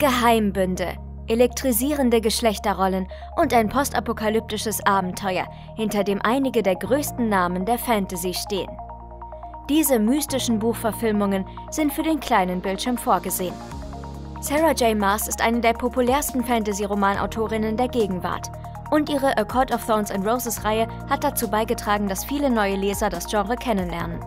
Geheimbünde, elektrisierende Geschlechterrollen und ein postapokalyptisches Abenteuer, hinter dem einige der größten Namen der Fantasy stehen. Diese mystischen Buchverfilmungen sind für den kleinen Bildschirm vorgesehen. Sarah J. Maas ist eine der populärsten Fantasy-Romanautorinnen der Gegenwart und ihre A Court of Thorns and Roses-Reihe hat dazu beigetragen, dass viele neue Leser das Genre kennenlernen.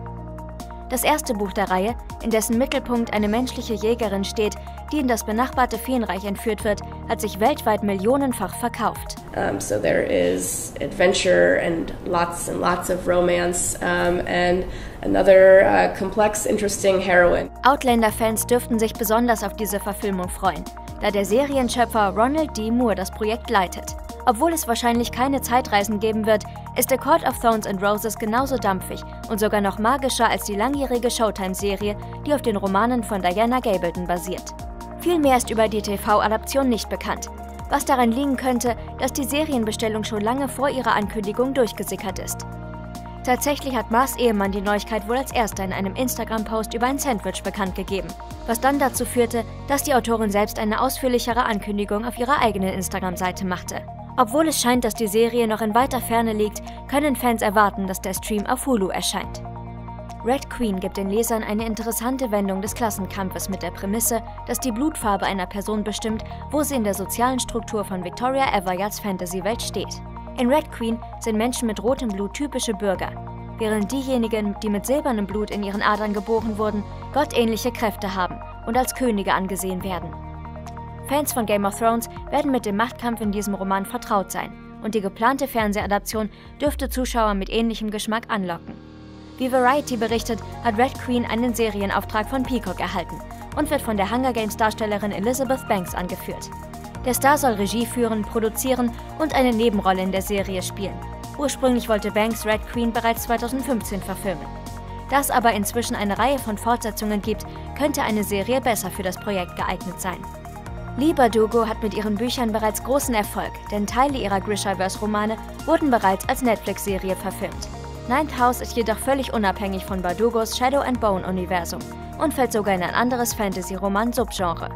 Das erste Buch der Reihe, in dessen Mittelpunkt eine menschliche Jägerin steht, die in das benachbarte Feenreich entführt wird, hat sich weltweit millionenfach verkauft. So there is adventure and lots of romance and another complex, interesting heroine. Outlander-Fans dürften sich besonders auf diese Verfilmung freuen, da der Serienschöpfer Ronald D. Moore das Projekt leitet. Obwohl es wahrscheinlich keine Zeitreisen geben wird, ist A Court of Thorns and Roses genauso dampfig und sogar noch magischer als die langjährige Showtime-Serie, die auf den Romanen von Diana Gabaldon basiert. Viel mehr ist über die TV-Adaption nicht bekannt, was daran liegen könnte, dass die Serienbestellung schon lange vor ihrer Ankündigung durchgesickert ist. Tatsächlich hat Maas' Ehemann die Neuigkeit wohl als erster in einem Instagram-Post über ein Sandwich bekannt gegeben, was dann dazu führte, dass die Autorin selbst eine ausführlichere Ankündigung auf ihrer eigenen Instagram-Seite machte. Obwohl es scheint, dass die Serie noch in weiter Ferne liegt, können Fans erwarten, dass der Stream auf Hulu erscheint. Red Queen gibt den Lesern eine interessante Wendung des Klassenkampfes mit der Prämisse, dass die Blutfarbe einer Person bestimmt, wo sie in der sozialen Struktur von Victoria Aveyards Fantasy-Welt steht. In Red Queen sind Menschen mit rotem Blut typische Bürger, während diejenigen, die mit silbernem Blut in ihren Adern geboren wurden, gottähnliche Kräfte haben und als Könige angesehen werden. Fans von Game of Thrones werden mit dem Machtkampf in diesem Roman vertraut sein und die geplante Fernsehadaption dürfte Zuschauer mit ähnlichem Geschmack anlocken. Wie Variety berichtet, hat Red Queen einen Serienauftrag von Peacock erhalten und wird von der Hunger Games Darstellerin Elizabeth Banks angeführt. Der Star soll Regie führen, produzieren und eine Nebenrolle in der Serie spielen. Ursprünglich wollte Banks Red Queen bereits 2015 verfilmen. Da es aber inzwischen eine Reihe von Fortsetzungen gibt, könnte eine Serie besser für das Projekt geeignet sein. Leigh Bardugo hat mit ihren Büchern bereits großen Erfolg, denn Teile ihrer Grishaverse-Romane wurden bereits als Netflix-Serie verfilmt. Ninth House ist jedoch völlig unabhängig von Bardugos Shadow and Bone-Universum und fällt sogar in ein anderes Fantasy-Roman-Subgenre.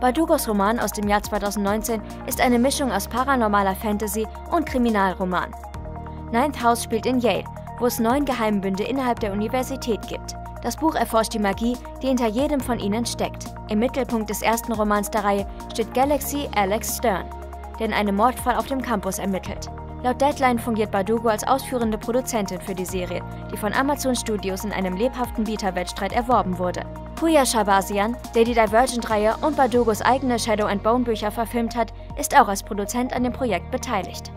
Bardugos Roman aus dem Jahr 2019 ist eine Mischung aus paranormaler Fantasy und Kriminalroman. Ninth House spielt in Yale, wo es 9 Geheimbünde innerhalb der Universität gibt. Das Buch erforscht die Magie, die hinter jedem von ihnen steckt. Im Mittelpunkt des ersten Romans der Reihe steht Galaxy Alex Stern, der in einem Mordfall auf dem Campus ermittelt. Laut Deadline fungiert Bardugo als ausführende Produzentin für die Serie, die von Amazon Studios in einem lebhaften Bieterwettstreit erworben wurde. Pooya Shabazian, der die Divergent-Reihe und Bardugos eigene Shadow and Bone-Bücher verfilmt hat, ist auch als Produzent an dem Projekt beteiligt.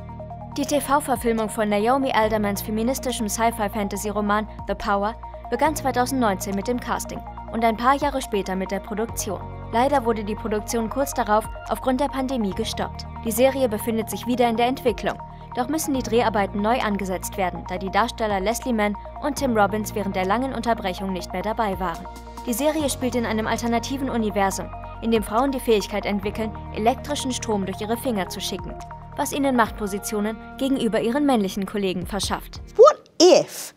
Die TV-Verfilmung von Naomi Aldermans feministischem Sci-Fi-Fantasy-Roman The Power begann 2019 mit dem Casting und ein paar Jahre später mit der Produktion. Leider wurde die Produktion kurz darauf aufgrund der Pandemie gestoppt. Die Serie befindet sich wieder in der Entwicklung, doch müssen die Dreharbeiten neu angesetzt werden, da die Darsteller Leslie Mann und Tim Robbins während der langen Unterbrechung nicht mehr dabei waren. Die Serie spielt in einem alternativen Universum, in dem Frauen die Fähigkeit entwickeln, elektrischen Strom durch ihre Finger zu schicken, was ihnen Machtpositionen gegenüber ihren männlichen Kollegen verschafft. What if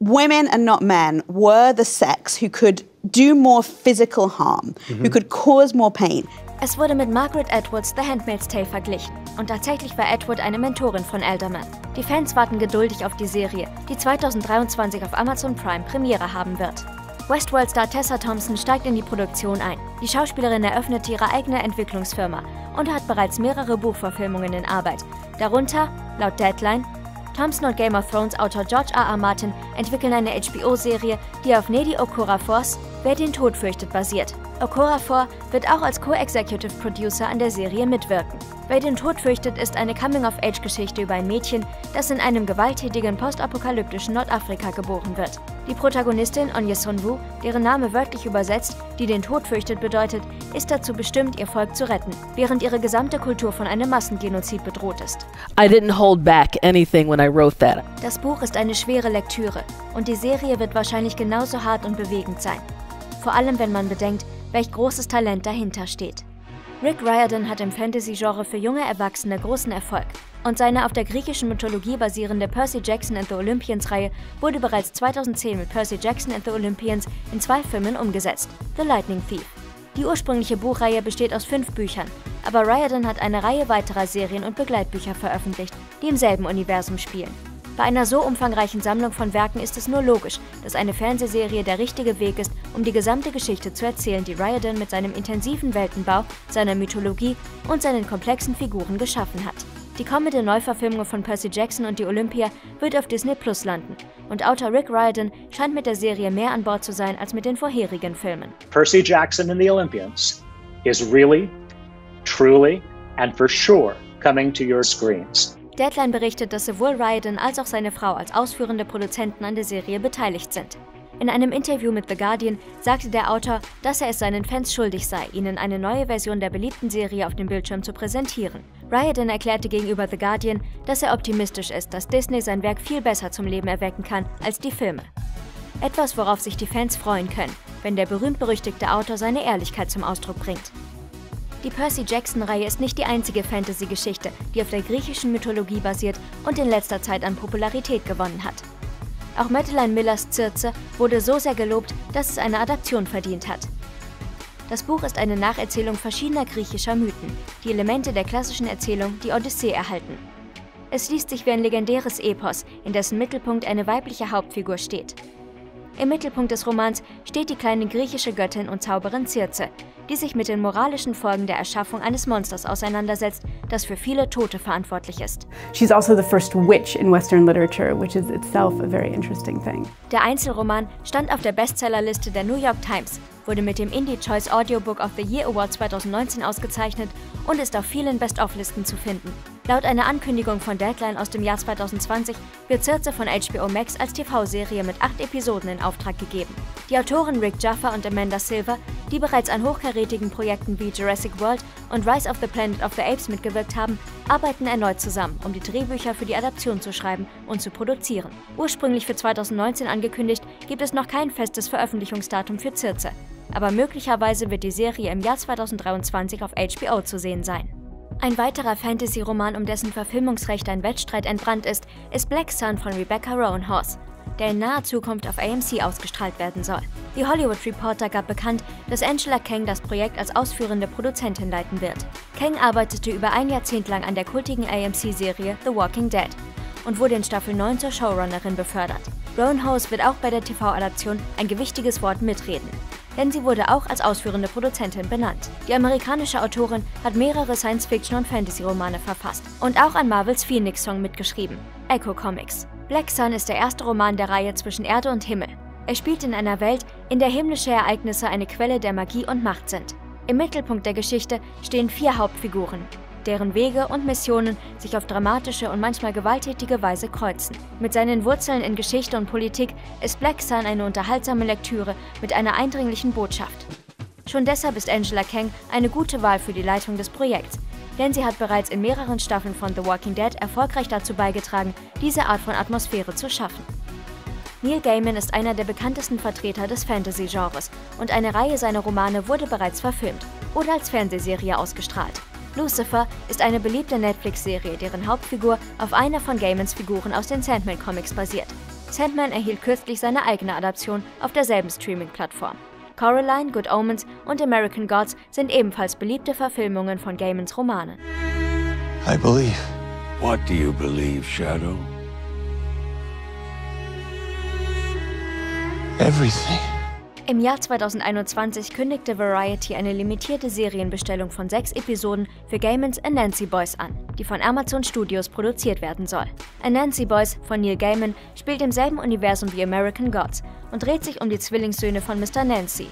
women and not men were the sex who could do more physical harm, who could cause more pain. Es wurde mit Margaret Atwoods The Handmaid's Tale verglichen und tatsächlich war Atwood eine Mentorin von Alderman. Die Fans warten geduldig auf die Serie, die 2023 auf Amazon Prime Premiere haben wird. Westworld-Star Tessa Thompson steigt in die Produktion ein. Die Schauspielerin eröffnete ihre eigene Entwicklungsfirma und hat bereits mehrere Buchverfilmungen in Arbeit, darunter, laut Deadline, Thompson und Game of Thrones Autor George R.R. Martin entwickeln eine HBO-Serie, die auf Nnedi Okorafor's Wer den Tod fürchtet basiert. Okorafor wird auch als Co-Executive Producer an der Serie mitwirken. Wer den Tod fürchtet ist eine Coming-of-Age-Geschichte über ein Mädchen, das in einem gewalttätigen postapokalyptischen Nordafrika geboren wird. Die Protagonistin Onyesonwu, deren Name wörtlich übersetzt, die den Tod fürchtet bedeutet, ist dazu bestimmt, ihr Volk zu retten, während ihre gesamte Kultur von einem Massengenozid bedroht ist. I didn't hold back anything when I wrote that. Das Buch ist eine schwere Lektüre und die Serie wird wahrscheinlich genauso hart und bewegend sein. Vor allem, wenn man bedenkt, welch großes Talent dahinter steht. Rick Riordan hat im Fantasy-Genre für junge Erwachsene großen Erfolg und seine auf der griechischen Mythologie basierende Percy Jackson and the Olympians-Reihe wurde bereits 2010 mit Percy Jackson and the Olympians in 2 Filmen umgesetzt, The Lightning Thief Die ursprüngliche Buchreihe besteht aus 5 Büchern, aber Riordan hat eine Reihe weiterer Serien und Begleitbücher veröffentlicht, die im selben Universum spielen. Bei einer so umfangreichen Sammlung von Werken ist es nur logisch, dass eine Fernsehserie der richtige Weg ist, um die gesamte Geschichte zu erzählen, die Riordan mit seinem intensiven Weltenbau, seiner Mythologie und seinen komplexen Figuren geschaffen hat. Die kommende Neuverfilmung von Percy Jackson und die Olympia wird auf Disney Plus landen, und Autor Rick Riordan scheint mit der Serie mehr an Bord zu sein als mit den vorherigen Filmen. Percy Jackson and the Olympians is really, truly and for sure coming to your screens. Deadline berichtet, dass sowohl Riordan als auch seine Frau als ausführende Produzenten an der Serie beteiligt sind. In einem Interview mit The Guardian sagte der Autor, dass er es seinen Fans schuldig sei, ihnen eine neue Version der beliebten Serie auf dem Bildschirm zu präsentieren. Riordan erklärte gegenüber The Guardian, dass er optimistisch ist, dass Disney sein Werk viel besser zum Leben erwecken kann als die Filme. Etwas, worauf sich die Fans freuen können, wenn der berühmt-berüchtigte Autor seine Ehrlichkeit zum Ausdruck bringt. Die Percy-Jackson-Reihe ist nicht die einzige Fantasy-Geschichte, die auf der griechischen Mythologie basiert und in letzter Zeit an Popularität gewonnen hat. Auch Madeleine Millers Circe wurde so sehr gelobt, dass es eine Adaption verdient hat. Das Buch ist eine Nacherzählung verschiedener griechischer Mythen, die Elemente der klassischen Erzählung, die Odyssee, erhalten. Es liest sich wie ein legendäres Epos, in dessen Mittelpunkt eine weibliche Hauptfigur steht. Im Mittelpunkt des Romans steht die kleine griechische Göttin und Zauberin Circe, die sich mit den moralischen Folgen der Erschaffung eines Monsters auseinandersetzt, das für viele Tote verantwortlich ist. She's also the first witch in Western literature, which is itself a very interesting thing. Der Einzelroman stand auf der Bestsellerliste der New York Times, wurde mit dem Indie Choice Audiobook of the Year Award 2019 ausgezeichnet und ist auf vielen Best-of-Listen zu finden. Laut einer Ankündigung von Deadline aus dem Jahr 2020 wird Circe von HBO Max als TV-Serie mit 8 Episoden in Auftrag gegeben. Die Autoren Rick Jaffa und Amanda Silver, die bereits an hochkarätigen Projekten wie Jurassic World und Rise of the Planet of the Apes mitgewirkt haben, arbeiten erneut zusammen, um die Drehbücher für die Adaption zu schreiben und zu produzieren. Ursprünglich für 2019 angekündigt, gibt es noch kein festes Veröffentlichungsdatum für Circe, aber möglicherweise wird die Serie im Jahr 2023 auf HBO zu sehen sein. Ein weiterer Fantasy-Roman, um dessen Verfilmungsrechte ein Wettstreit entbrannt ist Black Sun von Rebecca Roanhorse, der in naher Zukunft auf AMC ausgestrahlt werden soll. Die Hollywood Reporter gab bekannt, dass Angela Kang das Projekt als ausführende Produzentin leiten wird. Kang arbeitete über ein Jahrzehnt lang an der kultigen AMC-Serie The Walking Dead und wurde in Staffel 9 zur Showrunnerin befördert. Roanhorse wird auch bei der TV-Adaption ein gewichtiges Wort mitreden, denn sie wurde auch als ausführende Produzentin benannt. Die amerikanische Autorin hat mehrere Science-Fiction- und Fantasy-Romane verfasst und auch an Marvels Phoenix-Song mitgeschrieben, Echo Comics. Black Sun ist der erste Roman der Reihe zwischen Erde und Himmel. Er spielt in einer Welt, in der himmlische Ereignisse eine Quelle der Magie und Macht sind. Im Mittelpunkt der Geschichte stehen 4 Hauptfiguren, deren Wege und Missionen sich auf dramatische und manchmal gewalttätige Weise kreuzen. Mit seinen Wurzeln in Geschichte und Politik ist Black Sun eine unterhaltsame Lektüre mit einer eindringlichen Botschaft. Schon deshalb ist Angela Kang eine gute Wahl für die Leitung des Projekts, denn sie hat bereits in mehreren Staffeln von The Walking Dead erfolgreich dazu beigetragen, diese Art von Atmosphäre zu schaffen. Neil Gaiman ist einer der bekanntesten Vertreter des Fantasy-Genres und eine Reihe seiner Romane wurde bereits verfilmt oder als Fernsehserie ausgestrahlt. Lucifer ist eine beliebte Netflix-Serie, deren Hauptfigur auf einer von Gaimans Figuren aus den Sandman-Comics basiert. Sandman erhielt kürzlich seine eigene Adaption auf derselben Streaming-Plattform. Coraline, Good Omens und American Gods sind ebenfalls beliebte Verfilmungen von Gaimans Romanen. I believe. What do you believe, Shadow? Everything. Im Jahr 2021 kündigte Variety eine limitierte Serienbestellung von 6 Episoden für Gaimans Anansi Boys an, die von Amazon Studios produziert werden soll. Anansi Boys von Neil Gaiman spielt im selben Universum wie American Gods und dreht sich um die Zwillingssöhne von Mr. Nancy.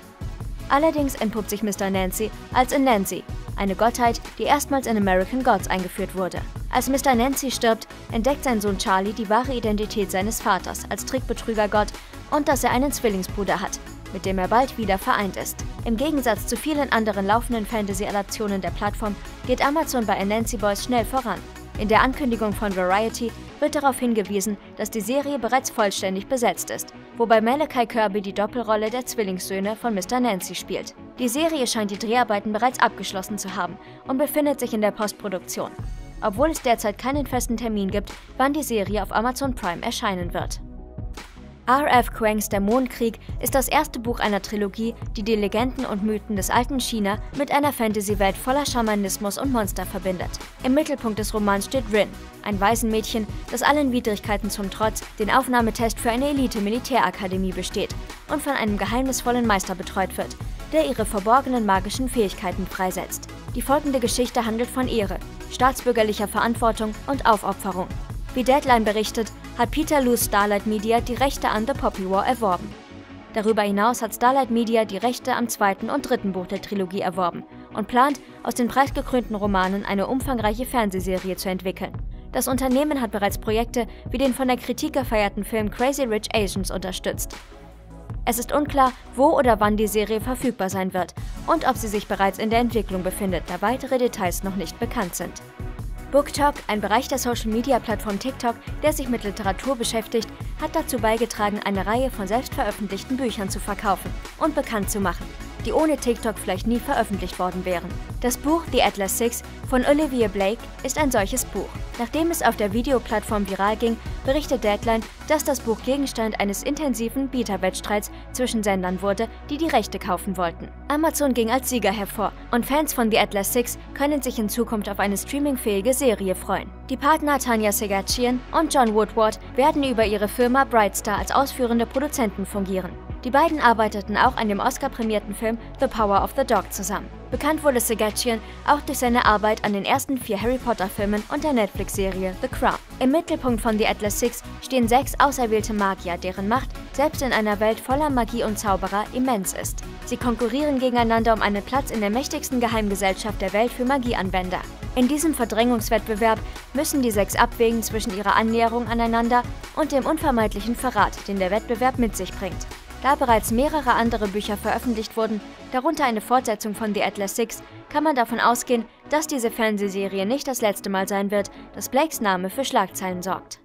Allerdings entpuppt sich Mr. Nancy als Anansi, eine Gottheit, die erstmals in American Gods eingeführt wurde. Als Mr. Nancy stirbt, entdeckt sein Sohn Charlie die wahre Identität seines Vaters als Trickbetrügergott und dass er einen Zwillingsbruder hat, mit dem er bald wieder vereint ist. Im Gegensatz zu vielen anderen laufenden Fantasy-Adaptionen der Plattform geht Amazon bei Anansi Boys schnell voran. In der Ankündigung von Variety wird darauf hingewiesen, dass die Serie bereits vollständig besetzt ist, wobei Malachi Kirby die Doppelrolle der Zwillingssöhne von Mr. Nancy spielt. Die Serie scheint die Dreharbeiten bereits abgeschlossen zu haben und befindet sich in der Postproduktion, obwohl es derzeit keinen festen Termin gibt, wann die Serie auf Amazon Prime erscheinen wird. R.F. Kuangs Der Mondkrieg ist das erste Buch einer Trilogie, die die Legenden und Mythen des alten China mit einer Fantasy-Welt voller Schamanismus und Monster verbindet. Im Mittelpunkt des Romans steht Rin, ein Waisenmädchen, das allen Widrigkeiten zum Trotz den Aufnahmetest für eine Elite-Militärakademie besteht und von einem geheimnisvollen Meister betreut wird, der ihre verborgenen magischen Fähigkeiten freisetzt. Die folgende Geschichte handelt von Ehre, staatsbürgerlicher Verantwortung und Aufopferung. Wie Deadline berichtet, hat Peterloos Starlight Media die Rechte an The Poppy War erworben. Darüber hinaus hat Starlight Media die Rechte am zweiten und dritten Buch der Trilogie erworben und plant, aus den preisgekrönten Romanen eine umfangreiche Fernsehserie zu entwickeln. Das Unternehmen hat bereits Projekte wie den von der Kritik gefeierten Film Crazy Rich Asians unterstützt. Es ist unklar, wo oder wann die Serie verfügbar sein wird und ob sie sich bereits in der Entwicklung befindet, da weitere Details noch nicht bekannt sind. BookTok, ein Bereich der Social-Media-Plattform TikTok, der sich mit Literatur beschäftigt, hat dazu beigetragen, eine Reihe von selbst veröffentlichten Büchern zu verkaufen und bekannt zu machen, die ohne TikTok vielleicht nie veröffentlicht worden wären. Das Buch The Atlas Six von Olivia Blake ist ein solches Buch. Nachdem es auf der Videoplattform viral ging, berichtet Deadline, dass das Buch Gegenstand eines intensiven Bieterwettstreits zwischen Sendern wurde, die die Rechte kaufen wollten. Amazon ging als Sieger hervor und Fans von The Atlas Six können sich in Zukunft auf eine streamingfähige Serie freuen. Die Partner Tanya Segachian und John Woodward werden über ihre Firma Brightstar als ausführende Produzenten fungieren. Die beiden arbeiteten auch an dem Oscar-prämierten Film The Power of the Dog zusammen. Bekannt wurde Segachian auch durch seine Arbeit an den ersten 4 Harry Potter-Filmen und der Netflix-Serie The Crown. Im Mittelpunkt von The Atlas Six stehen 6 auserwählte Magier, deren Macht selbst in einer Welt voller Magie und Zauberer immens ist. Sie konkurrieren gegeneinander um einen Platz in der mächtigsten Geheimgesellschaft der Welt für Magieanwender. In diesem Verdrängungswettbewerb müssen die 6 abwägen zwischen ihrer Annäherung aneinander und dem unvermeidlichen Verrat, den der Wettbewerb mit sich bringt. Da bereits mehrere andere Bücher veröffentlicht wurden, darunter eine Fortsetzung von The Atlas Six, kann man davon ausgehen, dass diese Fernsehserie nicht das letzte Mal sein wird, dass Blakes Name für Schlagzeilen sorgt.